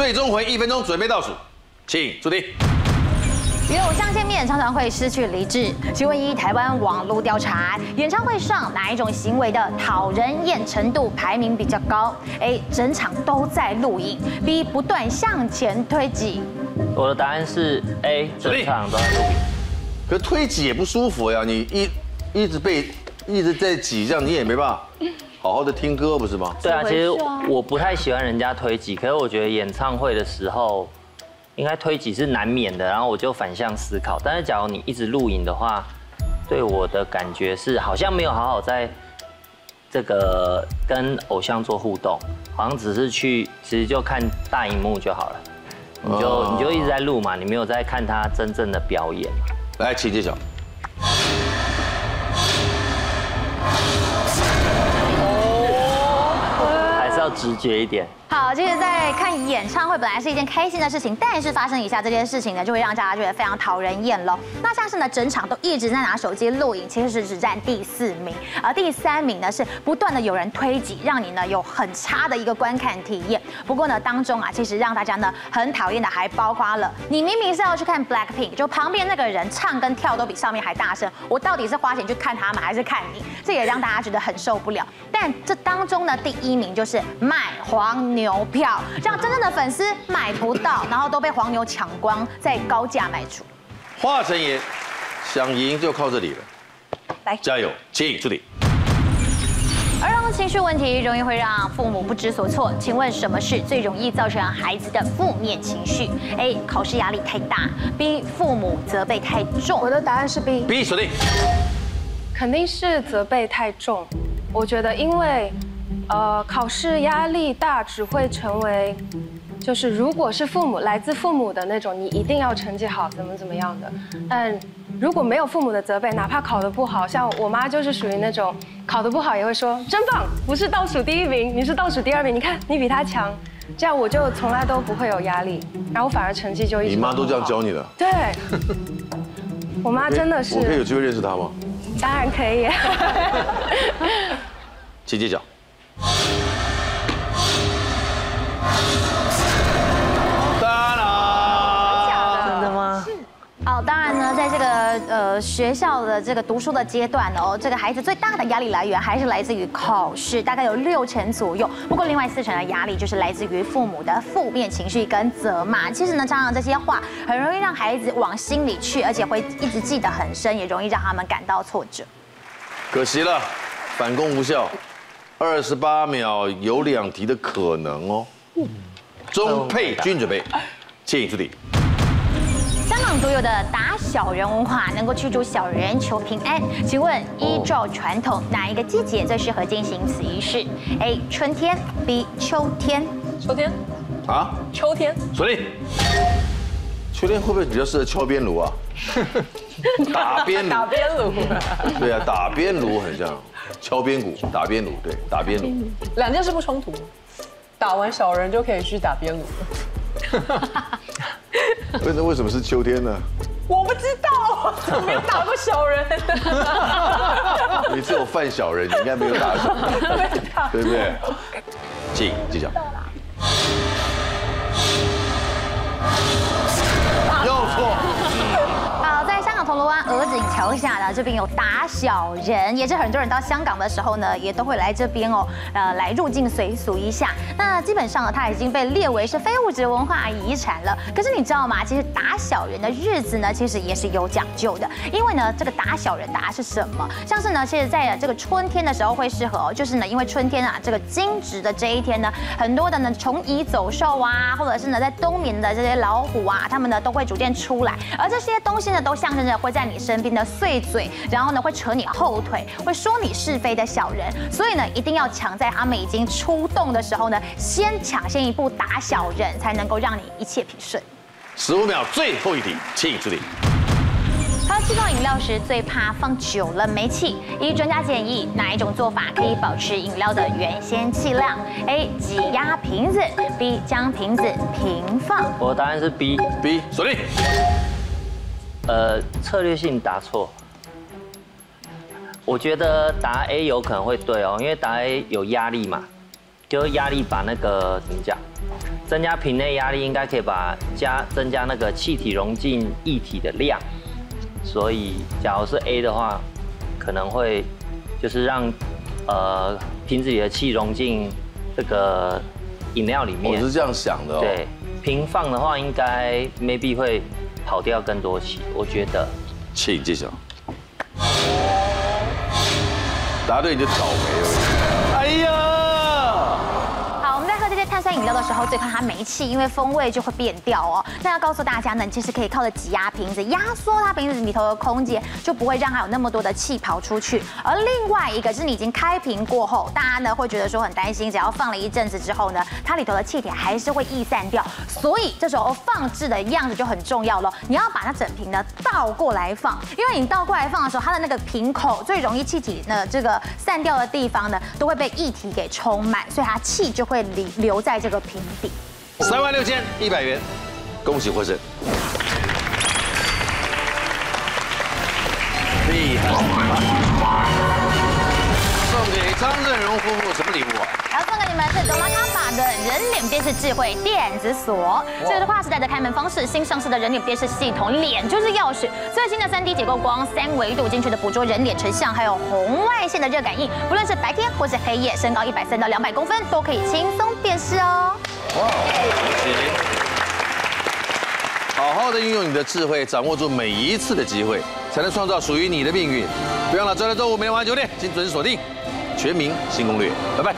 最终回1分钟，准备倒数，请出题。 与偶像见面常常会失去理智。请问依台湾网络调查，演唱会上哪一种行为的讨人厌程度排名比较高 ？A. 整场都在录影 ；B. 不断向前推挤。我的答案是 A. 整场都在录影。可推挤也不舒服呀，你一直在挤，这样你也没办法好好的听歌，不是吗？对啊，其实我不太喜欢人家推挤，可是我觉得演唱会的时候。 应该推挤是难免的，然后我就反向思考。但是假如你一直录影的话，对我的感觉是好像没有好好在这个跟偶像做互动，好像只是去其实就看大荧幕就好了。你就一直在录嘛，你没有在看他真正的表演。来，请揭晓。还是要直觉一点。 好，这个在看演唱会本来是一件开心的事情，但是发生以下这件事情呢，就会让大家觉得非常讨人厌咯。那像是呢，整场都一直在拿手机录影，其实是只占第4名，而第3名呢是不断的有人推挤，让你呢有很差的一个观看体验。不过呢，当中啊，其实让大家呢很讨厌的还包括了，你明明是要去看 Black Pink， 就旁边那个人唱跟跳都比上面还大声，我到底是花钱去看他们还是看你？这也让大家觉得很受不了。但这当中呢，第1名就是卖黄牛。 牛票让真正的粉丝买不到，然后都被黄牛抢光，再高价卖出。华晨也想赢就靠这里了，来加油，请助理。儿童情绪问题容易会让父母不知所措，请问什么事最容易造成孩子的负面情绪 ？A. 考试压力太大 ；B. 父母责备太重。我的答案是 B。B 锁定，肯定是责备太重。我觉得因为。 考试压力大只会成为，就是如果是父母来自父母的那种，你一定要成绩好，怎么样的。但如果没有父母的责备，哪怕考得不好，像我妈就是属于那种考得不好也会说真棒，不是倒数第1名，你是倒数第2名，你看你比她强。这样我就从来都不会有压力，然后反而成绩就一直。你妈都这样教你的？对，我妈真的是。我可以有机会认识她吗？当然可以。姐姐讲。 哦，当然呢，在这个学校的这个读书的阶段哦，这个孩子最大的压力来源还是来自于考试，大概有6成左右。不过另外4成的压力就是来自于父母的负面情绪跟责骂。其实呢，常常这些话很容易让孩子往心里去，而且会一直记得很深，也容易让他们感到挫折。可惜了，反攻无效。28秒有2题的可能哦。钟佩君准备，请出题。 香港独有的打小人文化能够驱逐小人求平安，请问依照传统，哪一个季节最适合进行此仪式 ？A. 春天 ，B. 秋天。秋天。啊？秋天。锁定。秋天会不会比较适合敲边炉啊？打边炉。打边炉。对啊，打边炉很像敲边鼓，打边炉对，打边炉。两件事不冲突，打完小人就可以去打边炉了。 为什么是秋天呢？我不知道，我没有打过小人。你只有犯小人，你应该没有打小人，对不对？请揭晓。又错。好，在香港铜锣湾鹅颈桥下呢，这边有打小人，也是很多人到香港的时候呢，也都会来这边哦，来入境随俗一下。 那基本上呢，它已经被列为是非物质文化遗产了。可是你知道吗？其实打小人的日子呢，其实也是有讲究的。因为呢，这个打小人打的是什么？像是呢，其实在这个春天的时候会适合哦，就是呢，因为春天啊，这个惊蛰的这一天呢，很多的呢虫蚁走兽啊，或者是呢在冬眠的这些老虎啊，它们呢都会逐渐出来。而这些东西呢，都象征着会在你身边的碎嘴，然后呢会扯你后腿，会说你是非的小人。所以呢，一定要抢在它们已经出动的时候呢。 先抢先一步打小人，才能够让你一切平顺。15秒，最后一题，请助理。喝气泡饮料时最怕放久了没气，依专家建议，哪一种做法可以保持饮料的原先气量 ？A. 挤压瓶子 ，B. 将瓶子平放。我的答案是 B。B 锁定。策略性答错。我觉得答 A 有可能会对哦，因为答 A 有压力嘛。就是压力把那个怎么讲，增加瓶内压力应该可以把增加那个气体溶进液体的量，所以假如是 A 的话，可能会就是让瓶子里的气溶进这个饮料里面。我是这样想的哦。对，平放的话应该 maybe 会跑掉更多气，我觉得。请揭晓。 答对你就倒霉了。哎呀！好，我们在喝这些碳酸饮料的时候，最怕它没气，因为风味就会变掉哦。那要告诉大家呢，其实可以靠着挤压瓶子，压缩它瓶子里头的空间，就不会让它有那么多的气跑出去。而另外一个就是你已经开瓶过后，大家呢会觉得说很担心，只要放了一阵子之后呢，它里头的气体还是会逸散掉，所以这时候放置的样子就很重要了。你要把它整瓶呢倒过来放，因为你倒过来放的时候，它的那个瓶口最容易气体呢这个。 散掉的地方呢，都会被液体给充满，所以它气就会留在这个瓶底。36,100元，恭喜获胜！厉害！送给张振荣夫妇什么礼物啊？要送给你们是德玛卡法的人脸辨识智慧电子锁，这是跨时代的开门方式。新上市的人脸辨识系统，脸就是钥匙。最新的3D 结构光3维度精确的捕捉人脸成像，还有红外线的热感应，不论是白天或是黑夜，身高130到200公分都可以轻松辨识哦。哇，谢谢！好好的运用你的智慧，掌握住每一次的机会，才能创造属于你的命运。不要老周六周五每晚9点，精准锁定《全民新攻略》，拜拜。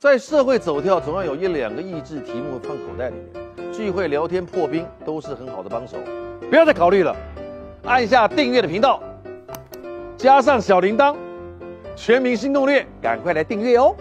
在社会走跳，总要有1-2个益智题目放口袋里面，聚会、聊天、破冰都是很好的帮手。不要再考虑了，按下订阅的频道，加上小铃铛，《全民新攻略》，赶快来订阅哦！